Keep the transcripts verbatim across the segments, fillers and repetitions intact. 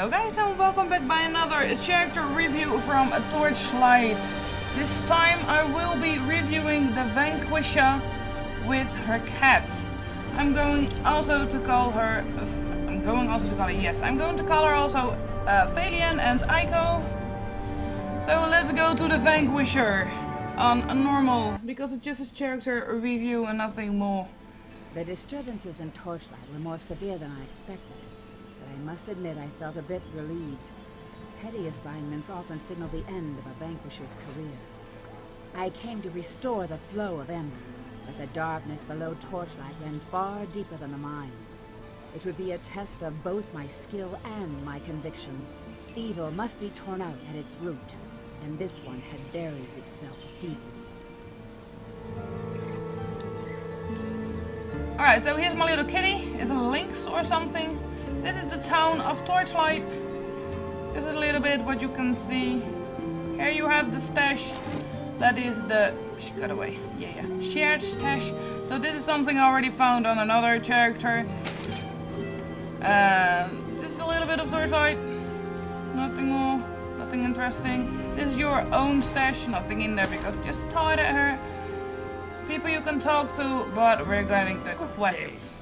Hello guys, and welcome back by another character review from Torchlight. This time I will be reviewing the Vanquisher with her cat. I'm going also to call her... I'm going also to call her, yes. I'm going to call her also uh, Falien and Aiko. So let's go to the Vanquisher on normal, because it's just a character review and nothing more. The disturbances in Torchlight were more severe than I expected. I must admit I felt a bit relieved. Petty assignments often signal the end of a Vanquisher's career. I came to restore the flow of Ember, but the darkness below Torchlight ran far deeper than the mines. It would be a test of both my skill and my conviction. Evil must be torn out at its root, and this one had buried itself deeply. Alright, so here's my little kitty. Is it a lynx or something? This is the town of Torchlight. This is a little bit what you can see. Here you have the stash. That is the... She got away. Yeah, yeah. Shared stash. So this is something I already found on another character. Uh, this is a little bit of Torchlight. Nothing more. Nothing interesting. This is your own stash. Nothing in there because just tired at her. People you can talk to, but regarding the quests.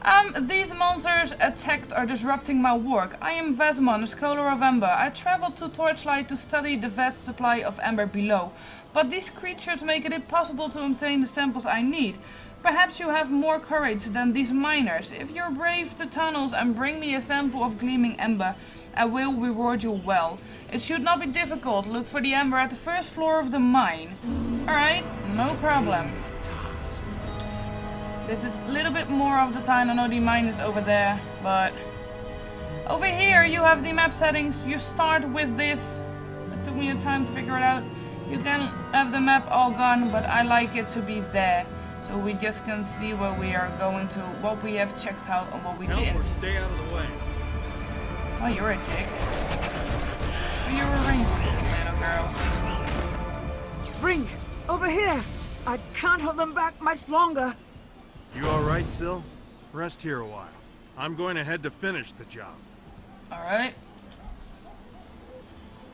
Um, these monsters attacked or disrupting my work. I am Vesmon, a scholar of Ember. I traveled to Torchlight to study the vast supply of Ember below. But these creatures make it impossible to obtain the samples I need. Perhaps you have more courage than these miners. If you brave the tunnels and bring me a sample of gleaming Ember, I will reward you well. It should not be difficult. Look for the Ember at the first floor of the mine. Alright, no problem. This is a little bit more of the time. I know the mine is over there, but over here you have the map settings. You start with this. It took me a time to figure it out. You can have the map all gone, but I like it to be there, so we just can see where we are going to, what we have checked out and what we didn't. Help, stay out of the way. Oh, you're a dick. You're a racist, little girl. Brink, over here. I can't hold them back much longer. You alright, Syl? Rest here a while. I'm going ahead to finish the job. Alright.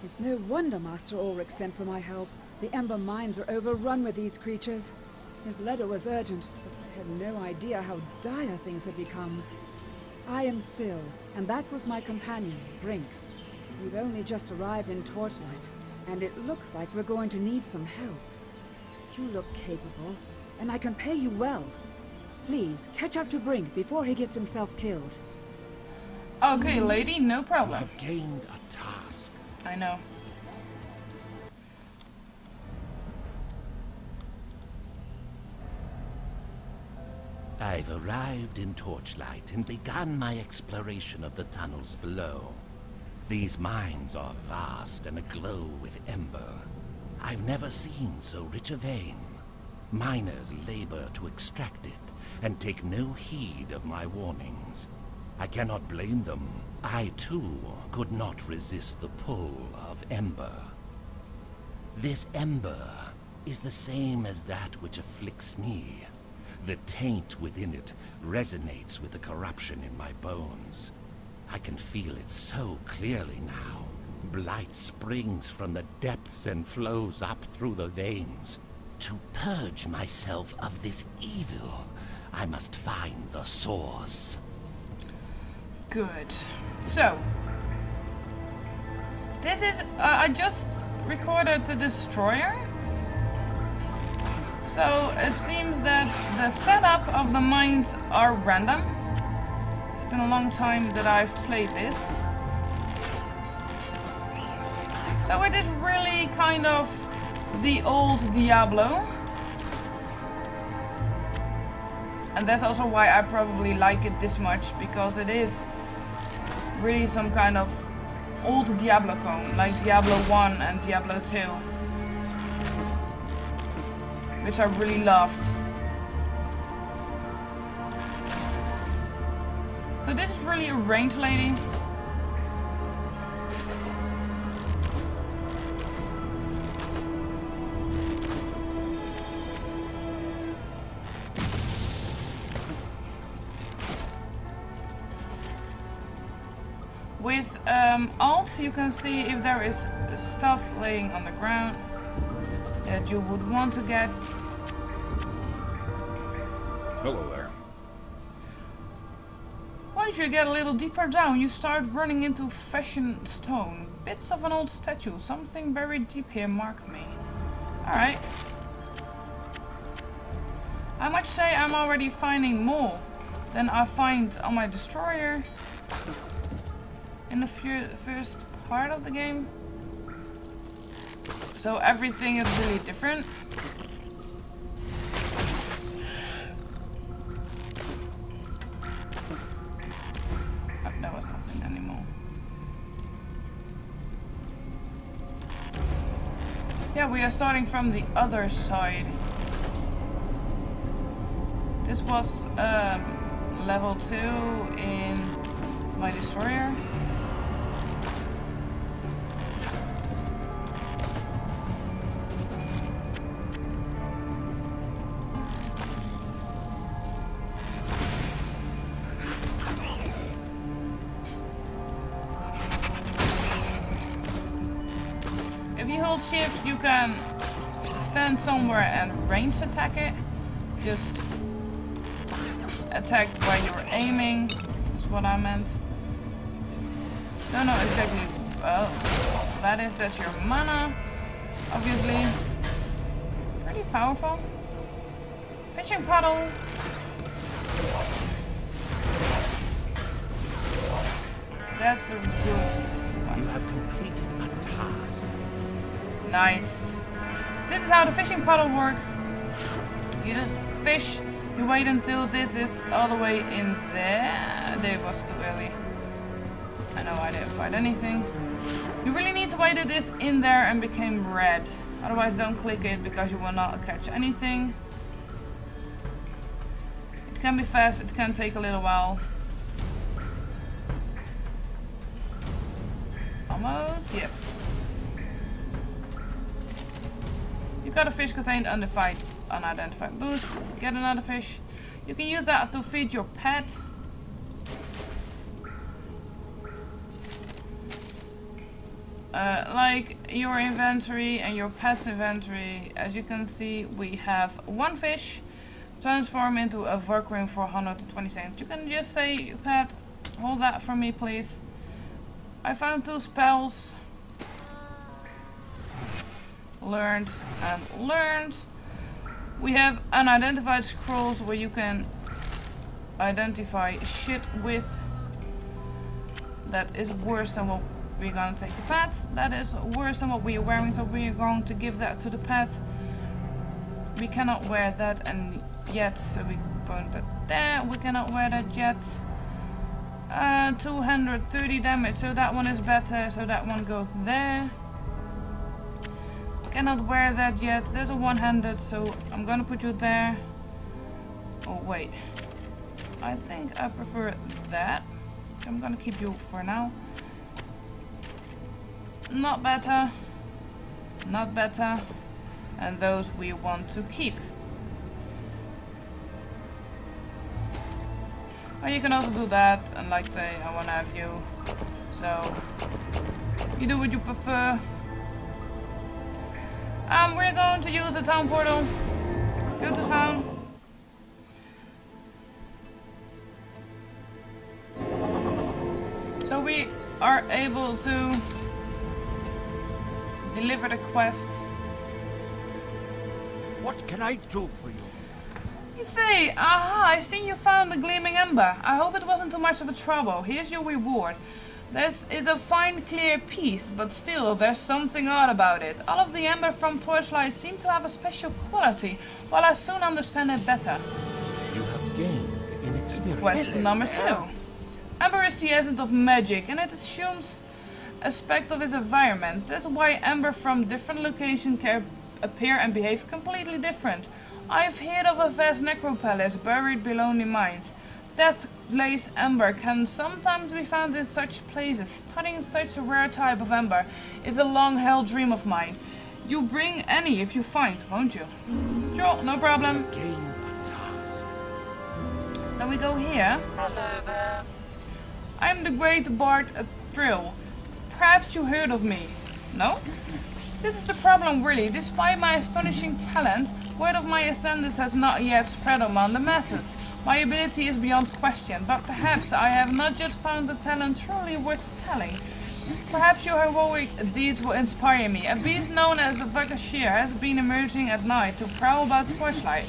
It's no wonder Master Ulrich sent for my help. The Ember mines are overrun with these creatures. His letter was urgent, but I had no idea how dire things had become. I am Syl, and that was my companion, Brink. We've only just arrived in Torchlight, and it looks like we're going to need some help. You look capable, and I can pay you well. Please, catch up to Brink before he gets himself killed. Okay, lady, no problem. I've gained a task. I know. I've arrived in Torchlight and begun my exploration of the tunnels below. These mines are vast and aglow with ember. I've never seen so rich a vein. Miners labor to extract it and take no heed of my warnings. I cannot blame them. I too could not resist the pull of Ember. This Ember is the same as that which afflicts me. The taint within it resonates with the corruption in my bones. I can feel it so clearly now. Blight springs from the depths and flows up through the veins. To purge myself of this evil, I must find the source. Good. So, this is... Uh, I just recorded the destroyer. So, it seems that the setup of the mines are random. It's been a long time that I've played this. So, it is really kind of the old Diablo. And that's also why I probably like it this much, because it is really some kind of old Diablo clone, like Diablo one and Diablo two, which I really loved. So this is really a ranged lady. With um, Alt, you can see if there is stuff laying on the ground that you would want to get. Hello there. Once you get a little deeper down, you start running into fashion stone. Bits of an old statue. Something buried deep here, mark me. Alright. I must say I'm already finding more than I find on my destroyer in the first part of the game. So everything is really different. Oh, that was nothing anymore. Yeah, we are starting from the other side. This was um, level two in my destroyer. If you hold shift, you can stand somewhere and range attack it. Just attack while you're aiming, is what I meant. No, no, exactly. Oh, that is, that's your mana, obviously. Pretty powerful. Fishing paddle. That's a good one. You have completed a task. Nice. This is how the fishing paddle works. You just fish. You wait until this is all the way in there. There was too early. I know I didn't find anything. You really need to wait till this in there and became red. Otherwise don't click it because you will not catch anything. It can be fast, it can take a little while. Almost, yes. You got a fish contained under fight. Unidentified boost, get another fish. You can use that to feed your pet. Uh, like your inventory and your pet's inventory, as you can see, we have one fish. Transform into a Valkyrie for one hundred twenty seconds. You can just say, pet, hold that for me, please. I found two spells. Learned and learned. We have unidentified scrolls where you can identify shit with. That is worse than what we're gonna take the pet. That is worse than what we are wearing, so we are going to give that to the pet. We cannot wear that and yet, so we put that there. We cannot wear that yet. Uh, two hundred thirty damage, so that one is better, so that one goes there. Cannot wear that yet. There's a one-handed, so I'm gonna put you there. Oh wait, I think I prefer that. I'm gonna keep you for now. Not better, not better, and those we want to keep. Well, you can also do that and like say I wanna have you. So you do what you prefer. Um, we're going to use the town portal. Go to town. So we are able to deliver the quest. What can I do for you? You say, aha, I see you found the gleaming ember. I hope it wasn't too much of a trouble. Here's your reward. This is a fine, clear piece, but still, there's something odd about it. All of the ember from Torchlight seem to have a special quality, while I soon understand it better. You have gained in experience. Quest number two. Ember is the essence of magic, and it assumes aspect of its environment. This is why ember from different locations can appear and behave completely different. I've heard of a vast necropalace buried below the mines. Death Glaze ember can sometimes be found in such places. Studying such a rare type of ember is a long-held dream of mine. You bring any if you find, won't you? Sure, no problem. Then we go here. Hello there. I'm the great bard Thrill. Perhaps you heard of me, no? This is the problem really, despite my astonishing talent, word of my ascendance has not yet spread among the masses. My ability is beyond question, but perhaps I have not yet found the talent truly worth telling. Perhaps your heroic deeds will inspire me. A beast known as the Vanquisher has been emerging at night to prowl about Torchlight.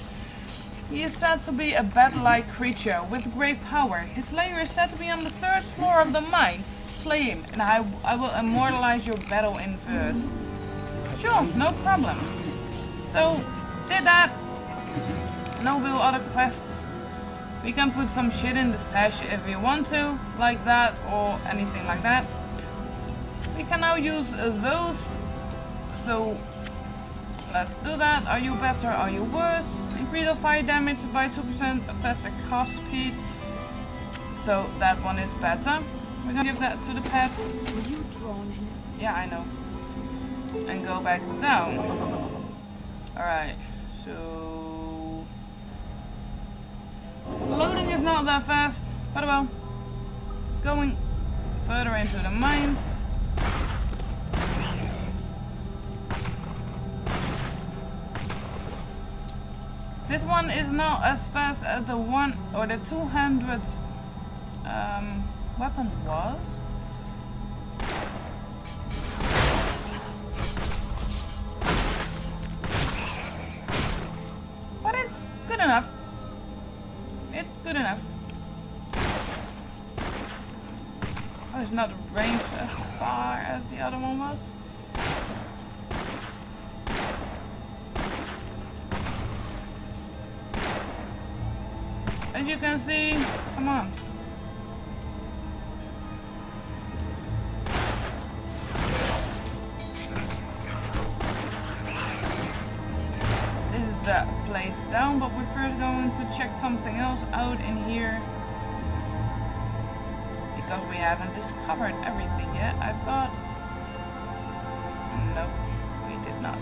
He is said to be a bat-like creature with great power. His lair is said to be on the third floor of the mine. Slay him, and I, I will immortalize your battle in verse. Sure, no problem. So, did that. No real other quests. We can put some shit in the stash if we want to, like that, or anything like that. We can now use those, so let's do that. Are you better, are you worse? Increase of fire damage by two percent, a faster cast speed. So that one is better. We're gonna give that to the pet. Were you drawn in? Yeah, I know. And go back down. Alright, so... Loading is not that fast, but well. Going further into the mines. This one is not as fast as the one or the two hundred um, weapon was. But it's good enough. It's good enough. Oh, it's not ranged as far as the other one was. As you can see, come on. This is that place down, but we're first going to check something else out in here. Because we haven't discovered everything yet, I thought. Nope, we did not.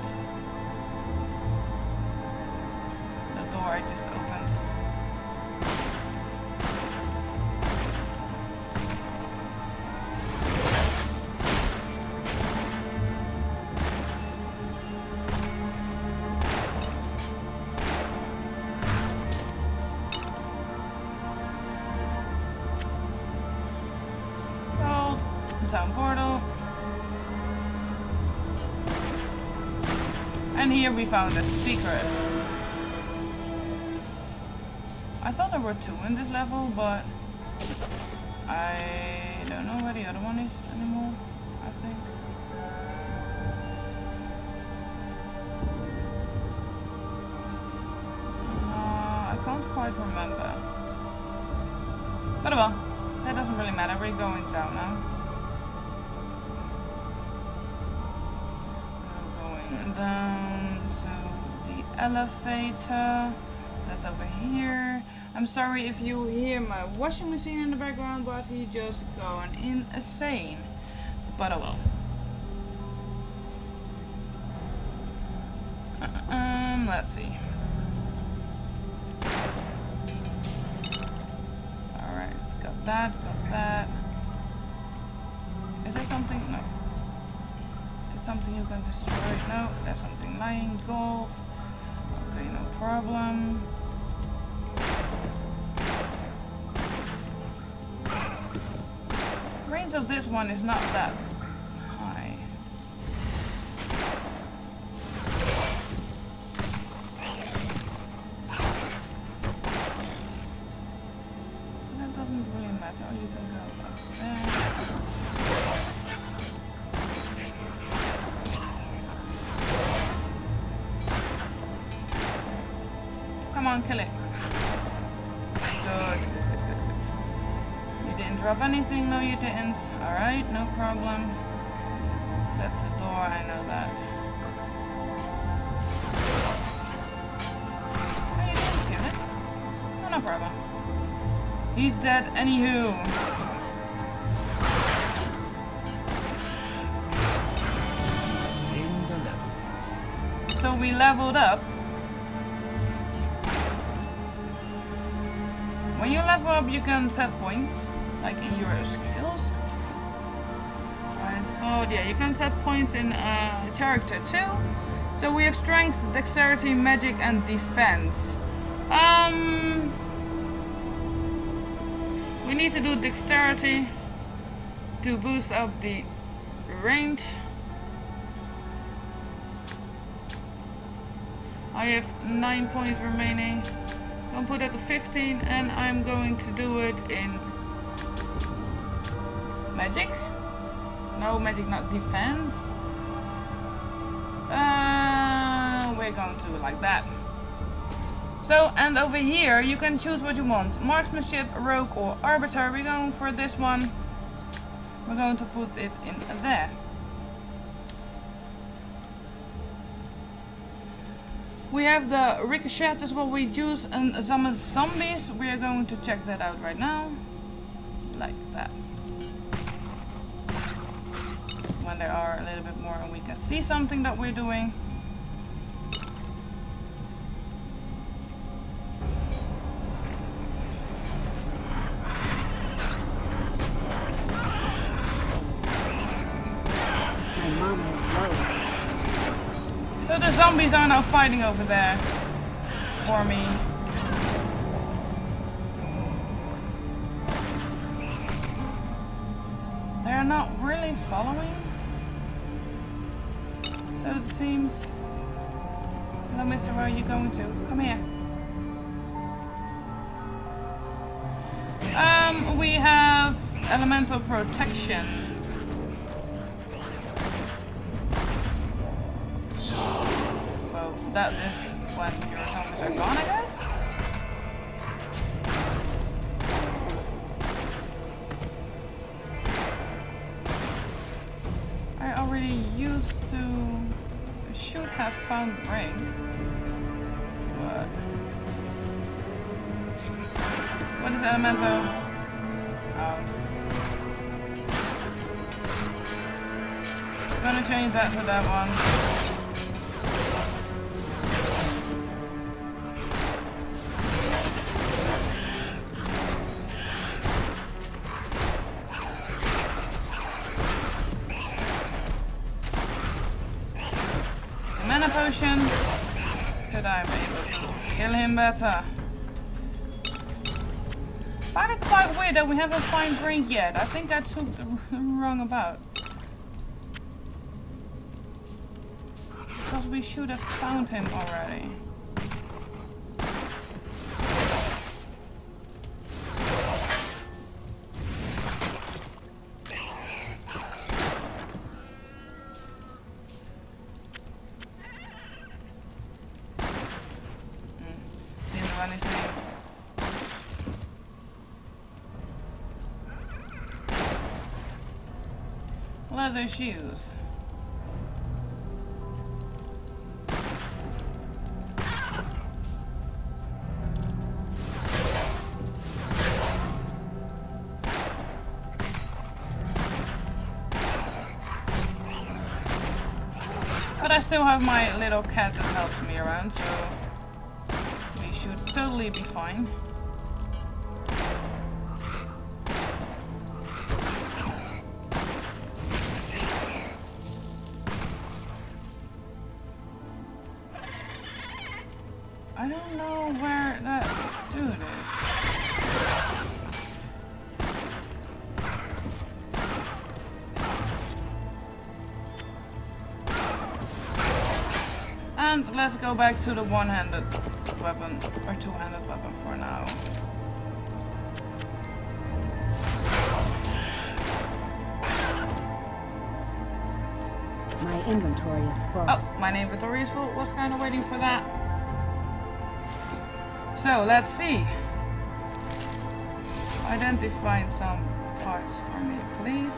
The door I just opened. We found a secret. I thought there were two in this level, but I don't know where the other one is anymore, I think. Uh, I can't quite remember. But well, that doesn't really matter, we're going down now. Going down. So the elevator that's over here. I'm sorry if you hear my washing machine in the background, but he just gone insane. But I will. Uh, um, let's see. All right, got that, got that. Is there something? No. Something you can destroy. No, there's something lying. Gold. Okay, no problem. Range of this one is not that high. That doesn't really matter. You can go up there. Come on, kill it. Good. You didn't drop anything? No, you didn't. Alright, no problem. That's the door, I know that. No, you didn't kill it. No, no problem. He's dead, anywho. So we leveled up. When you level up, you can set points. like in your skills. Right. Oh yeah, you can set points in uh, character too. So we have strength, dexterity, magic, and defense. Um, we need to do dexterity to boost up the range. I have nine points remaining. Don't put that to fifteen, and I'm going to do it in magic. No, magic, not defense. Uh, we're going to do it like that. So, and over here you can choose what you want. Marksmanship, rogue, or arbiter. We're going for this one. We're going to put it in there. We have the ricochet as well. We use and summon zombies. We are going to check that out right now, like that. When there are a little bit more, and we can see something that we're doing. Zombies are now fighting over there for me. They're not really following. So it seems. Hello, Mister Where are you going to? Come here. Um, we have elemental protection. That is when your zombies are gone, I guess? I already used to... should have found Brink, but... What is elemental? Oh. I'm gonna change that to that one. Could I maybe kill him better? Find it quite weird that we haven't found Brink yet. I think I took the wrong about. Because we should have found him already. Leather shoes. But I still have my little cat that helps me around, so we should totally be fine. Let's go back to the one-handed weapon, or two-handed weapon for now. My inventory is full. Oh, my inventory is full. Was kind of waiting for that. So, let's see. Identify some parts for me, please.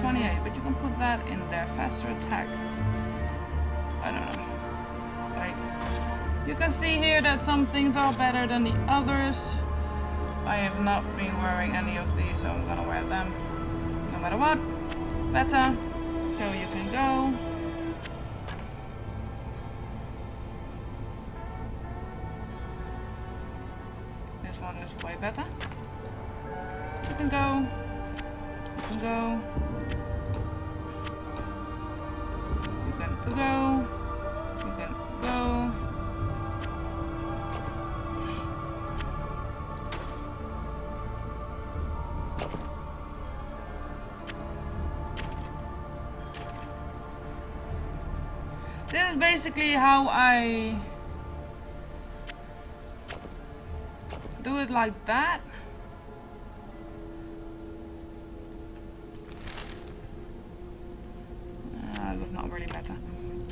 twenty-eight, but you can put that in there. Faster attack. I don't know. Right. You can see here that some things are better than the others. I have not been wearing any of these, so I'm gonna wear them. No matter what. Better. So you can go. This one is way better. You can go. You can go. You can go. You can go. This is basically how I do it, like that. Uh, it was not really better.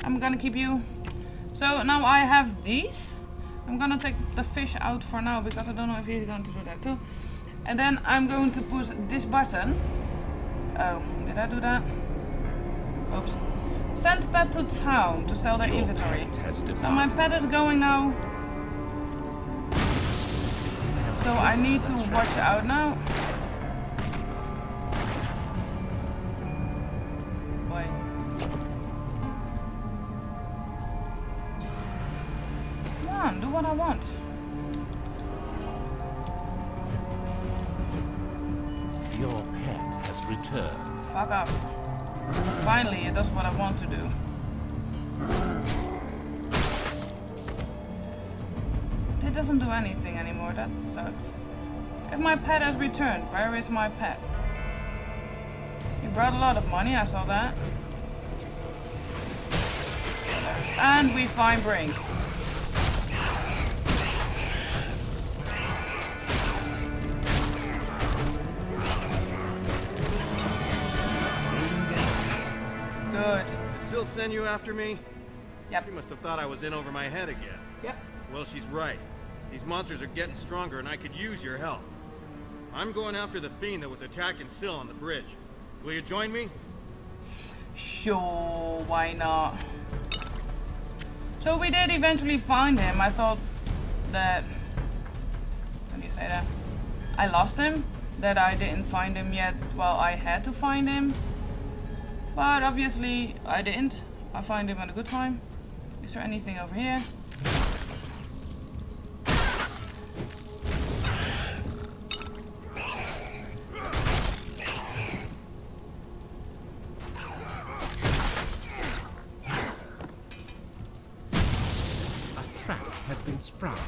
I'm gonna keep you. So now I have these. I'm gonna take the fish out for now because I don't know if he's going to do that too. And then I'm going to push this button. Oh, did I do that? Oops. Send pet to town to sell their Your inventory. So my pet is going now. So I need to watch out now. Boy. Come on, do what I want. Your pet has returned. Fuck off. Finally, it does what I want to do. It doesn't do anything anymore, that sucks. If my pet has returned, where is my pet? He brought a lot of money, I saw that. And we find Brink. Syl send you after me? Yep. She must have thought I was in over my head again. Yep. Well, she's right. These monsters are getting stronger and I could use your help. I'm going after the fiend that was attacking Syl on the bridge. Will you join me? Sure, why not? So we did eventually find him. I thought that... How do you say that? I lost him. That I didn't find him yet. Well, I had to find him. But obviously, I didn't. I find him at a good time. Is there anything over here? A trap has been sprung.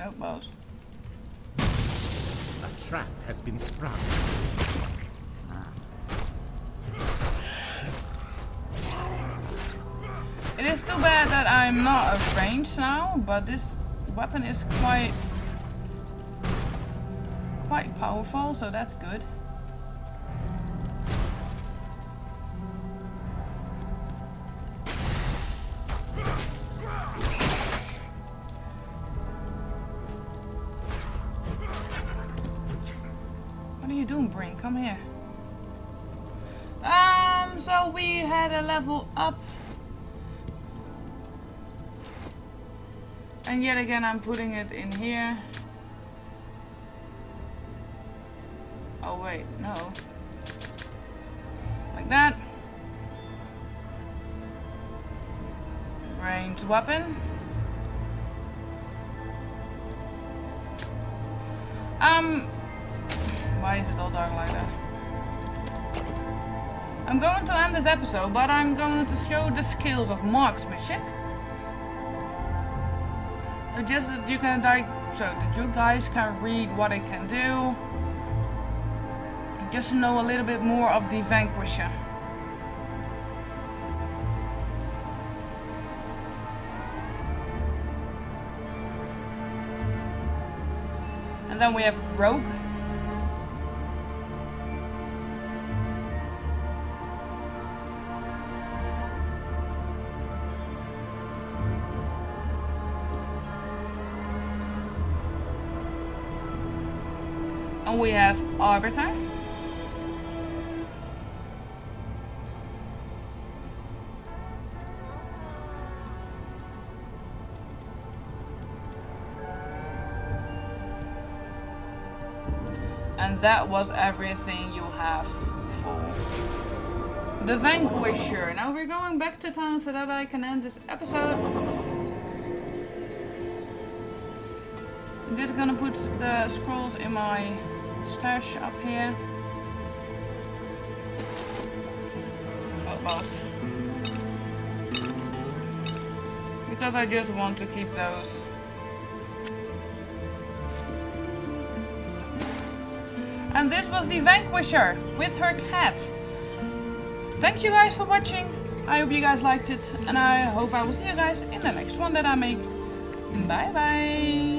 Oh, balls. Trap has been sprung. It is too bad that I'm not at range now, but this weapon is quite quite powerful, so that's good. Come here. Um, so we had a level up. And yet again, I'm putting it in here. Oh, wait, no. Like that. Ranged weapon. Um. Why is it all dark like that? I'm going to end this episode, but I'm going to show the skills of marksmanship. So just that you can like, so that you guys can read what it can do. Just to know a little bit more of the Vanquisher. And then we have Rogue. We have Arbiter. And that was everything you have for the Vanquisher. Now we're going back to town so that I can end this episode. I'm just gonna put the scrolls in my stash up here. Oh, boss. Because I just want to keep those. And this was the Vanquisher with her cat. Thank you guys for watching. I hope you guys liked it. And I hope I will see you guys in the next one that I make. Bye bye.